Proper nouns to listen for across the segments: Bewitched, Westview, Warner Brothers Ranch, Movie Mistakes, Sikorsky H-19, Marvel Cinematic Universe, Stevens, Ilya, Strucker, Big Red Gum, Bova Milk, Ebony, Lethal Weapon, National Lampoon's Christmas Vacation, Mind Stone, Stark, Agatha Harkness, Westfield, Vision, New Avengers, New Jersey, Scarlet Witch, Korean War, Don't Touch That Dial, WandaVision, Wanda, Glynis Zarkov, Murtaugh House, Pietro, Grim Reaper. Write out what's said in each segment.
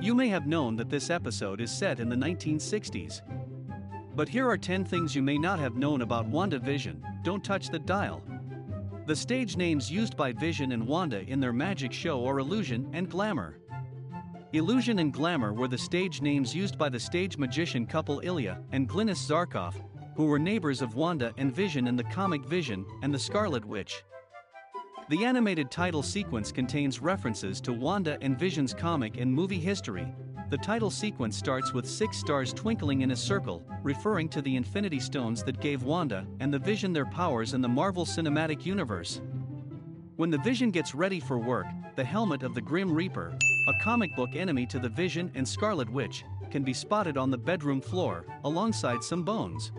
You may have known that this episode is set in the 1960s. But here are 10 things you may not have known about WandaVision. Don't touch the dial. The stage names used by Vision and Wanda in their magic show are Illusion and Glamour. Illusion and Glamour were the stage names used by the stage magician couple Ilya and Glynis Zarkov, who were neighbors of Wanda and Vision in the comic Vision and the Scarlet Witch. The animated title sequence contains references to Wanda and Vision's comic and movie history. The title sequence starts with 6 stars twinkling in a circle, referring to the Infinity Stones that gave Wanda and the Vision their powers in the Marvel Cinematic Universe. When the Vision gets ready for work, the helmet of the Grim Reaper, a comic book enemy to the Vision and Scarlet Witch, can be spotted on the bedroom floor, alongside some bones.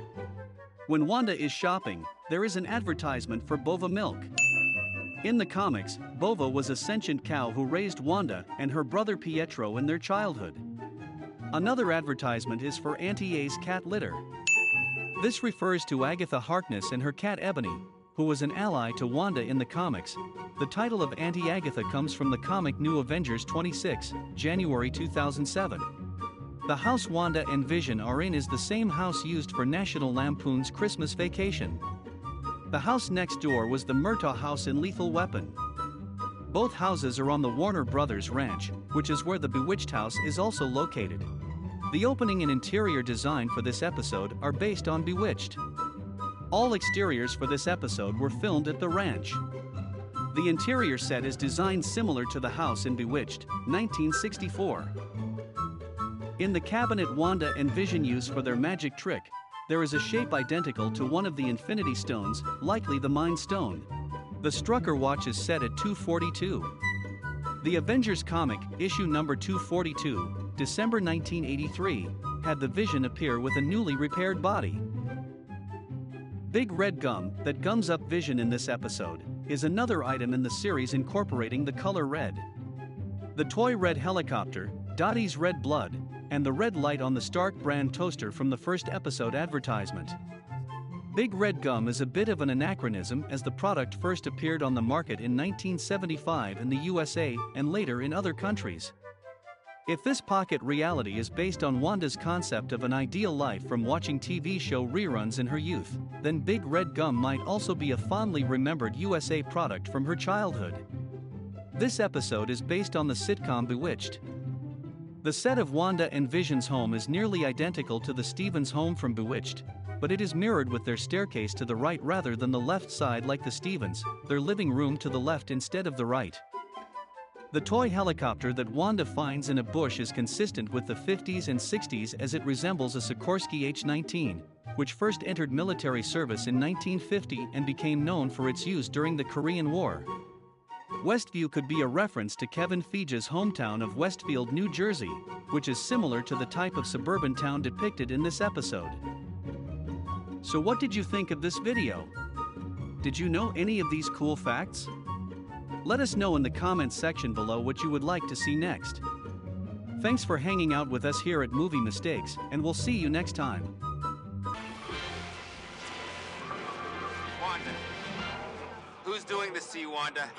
When Wanda is shopping, there is an advertisement for Bova Milk. In the comics, Bova was a sentient cow who raised Wanda and her brother Pietro in their childhood. Another advertisement is for Auntie A's cat litter. This refers to Agatha Harkness and her cat Ebony, who was an ally to Wanda in the comics. The title of Auntie Agatha comes from the comic New Avengers 26, January 2007. The house Wanda and Vision are in is the same house used for National Lampoon's Christmas Vacation. The house next door was the Murtaugh House in Lethal Weapon. Both houses are on the Warner Brothers Ranch, which is where the Bewitched house is also located. The opening and interior design for this episode are based on Bewitched. All exteriors for this episode were filmed at the ranch. The interior set is designed similar to the house in Bewitched, 1964. In the cabinet Wanda and Vision use for their magic trick, there is a shape identical to one of the Infinity Stones, likely the Mind Stone. The Strucker watch is set at 242. The Avengers comic, issue number 242, December 1983, had the Vision appear with a newly repaired body. Big Red Gum, that gums up Vision in this episode, is another item in the series incorporating the color red. The toy red helicopter, Dottie's red blood, and the red light on the Stark brand toaster from the first episode advertisement. Big Red Gum is a bit of an anachronism as the product first appeared on the market in 1975 in the USA and later in other countries. If this pocket reality is based on Wanda's concept of an ideal life from watching TV show reruns in her youth, then Big Red Gum might also be a fondly remembered USA product from her childhood. This episode is based on the sitcom Bewitched. The set of Wanda and Vision's home is nearly identical to the Stevens home from Bewitched, but it is mirrored with their staircase to the right rather than the left side like the Stevens, their living room to the left instead of the right. The toy helicopter that Wanda finds in a bush is consistent with the 50s and 60s as it resembles a Sikorsky H-19, which first entered military service in 1950 and became known for its use during the Korean War. Westview could be a reference to Kevin Feige's hometown of Westfield, New Jersey, which is similar to the type of suburban town depicted in this episode. So what did you think of this video? Did you know any of these cool facts? Let us know in the comments section below what you would like to see next. Thanks for hanging out with us here at Movie Mistakes, and we'll see you next time. Wanda. Who's doing the C, Wanda?